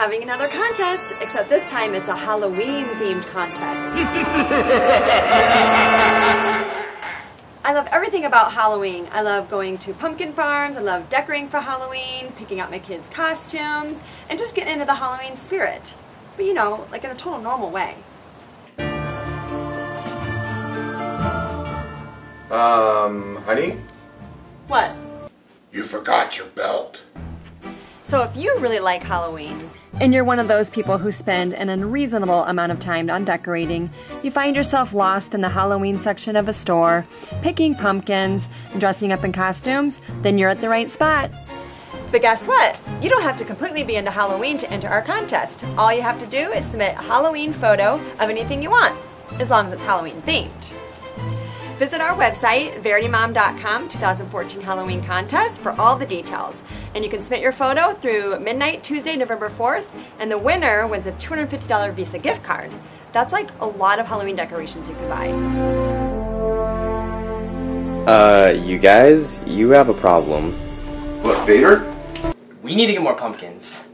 having another contest, except this time it's a Halloween-themed contest. I love everything about Halloween. I love going to pumpkin farms, I love decorating for Halloween, picking out my kids' costumes, and just getting into the Halloween spirit. But you know, like in a total normal way. Honey? What? You forgot your belt. So if you really like Halloween, and you're one of those people who spend an unreasonable amount of time on decorating, you find yourself lost in the Halloween section of a store, picking pumpkins, and dressing up in costumes, then you're at the right spot. But guess what? You don't have to completely be into Halloween to enter our contest. All you have to do is submit a Halloween photo of anything you want, as long as it's Halloween themed. Visit our website, VerityMom.com 2014 Halloween Contest for all the details. And you can submit your photo through midnight Tuesday, November 4th, and the winner wins a $250 Visa gift card. That's like a lot of Halloween decorations you could buy. You guys, you have a problem. What, Vader? We need to get more pumpkins.